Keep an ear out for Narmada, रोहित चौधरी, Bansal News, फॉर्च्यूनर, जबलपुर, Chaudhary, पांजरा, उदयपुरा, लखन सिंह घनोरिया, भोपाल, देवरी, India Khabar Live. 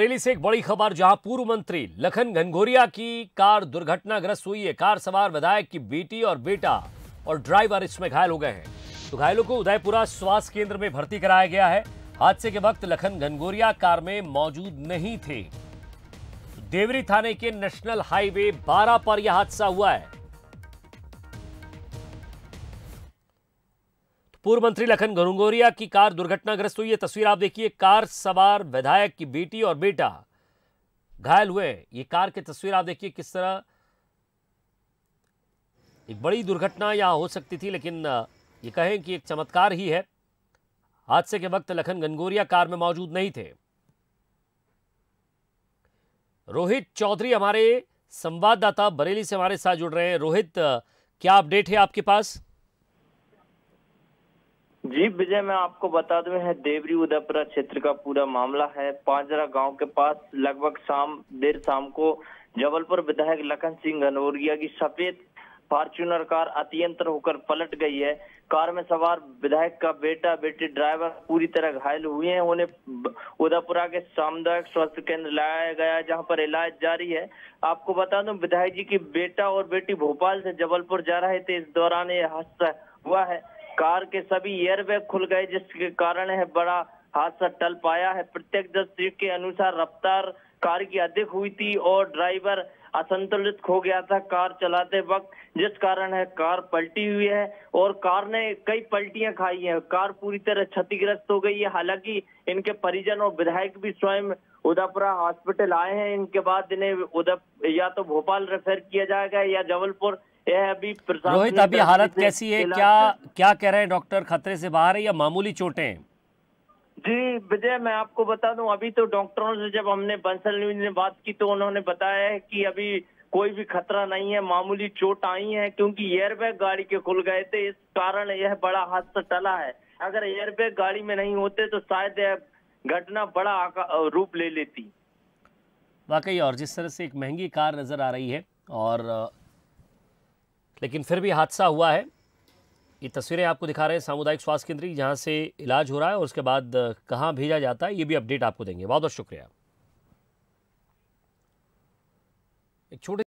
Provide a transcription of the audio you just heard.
बरेली से एक बड़ी खबर, जहां पूर्व मंत्री लखन घनोरिया की कार दुर्घटनाग्रस्त हुई है। कार सवार विधायक की बेटी और बेटा और ड्राइवर इसमें घायल हो गए हैं। तो घायलों को उदयपुरा स्वास्थ्य केंद्र में भर्ती कराया गया है। हादसे के वक्त लखन घनोरिया कार में मौजूद नहीं थे। देवरी थाने के नेशनल हाईवे 12 पर यह हादसा हुआ है। पूर्व मंत्री लखन घनोरिया की कार दुर्घटनाग्रस्त हुई है। तस्वीर आप देखिए, कार सवार विधायक की बेटी और बेटा घायल हुए। ये कार की तस्वीर आप देखिए, किस तरह एक बड़ी दुर्घटना यहाँ हो सकती थी, लेकिन ये कहें कि एक चमत्कार ही है। हादसे के वक्त लखन घनोरिया कार में मौजूद नहीं थे। रोहित चौधरी हमारे संवाददाता बरेली से हमारे साथ जुड़ रहे हैं। रोहित, क्या अपडेट है आपके पास? जी विजय, मैं आपको बता दूं, है देवरी उदयपुरा क्षेत्र का पूरा मामला है। पांजरा गांव के पास लगभग देर शाम को जबलपुर विधायक लखन सिंह घनोरिया की सफेद फॉर्च्यूनर कार अतियंत्र होकर पलट गई है। कार में सवार विधायक का बेटा बेटी ड्राइवर पूरी तरह घायल हुए हैं। उन्हें उदयपुरा के सामुदायिक स्वास्थ्य केंद्र लाया गया, जहां पर इलाज जारी है। आपको बता दूं, विधायक जी की बेटा और बेटी भोपाल से जबलपुर जा रहे थे। इस दौरान यह हादसा हुआ है। कार के सभी एयरबैग खुल गए, जिसके कारण है बड़ा हादसा टल पाया है। प्रत्यक्षदर्शी के अनुसार रफ्तार कार की अधिक हुई थी और ड्राइवर असंतुलित हो गया था कार चलाते वक्त, जिस कारण है कार पलटी हुई है और कार ने कई पलटियां खाई हैं। कार पूरी तरह क्षतिग्रस्त हो गई है। हालांकि इनके परिजन और विधायक भी स्वयं उदयपुरा हॉस्पिटल आए हैं। इनके बाद इन्हें या तो भोपाल रेफर किया जाएगा या जबलपुर। रोहित, अभी हालत कैसी है? क्या कह रहे हैं डॉक्टर, खतरे से बाहर है या मामूली चोटें? जी विजय, मैं आपको बता दूं, अभी तो डॉक्टरों से जब हमने बंसल न्यूज ने बात की तो उन्होंने बताया है कि अभी कोई भी खतरा नहीं है, मामूली चोट आई है, क्योंकि एयरबैग गाड़ी के खुल गए थे। इस कारण यह बड़ा हादसा टला है। अगर एयरबैग गाड़ी में नहीं होते तो शायद यह घटना बड़ा रूप ले लेती। वाकई, और जिस तरह से एक महंगी कार नजर आ रही है और लेकिन फिर भी हादसा हुआ है। ये तस्वीरें आपको दिखा रहे हैं सामुदायिक स्वास्थ्य केंद्र, जहां से इलाज हो रहा है और उसके बाद कहां भेजा जाता है ये भी अपडेट आपको देंगे। बहुत बहुत शुक्रिया। एक छोटे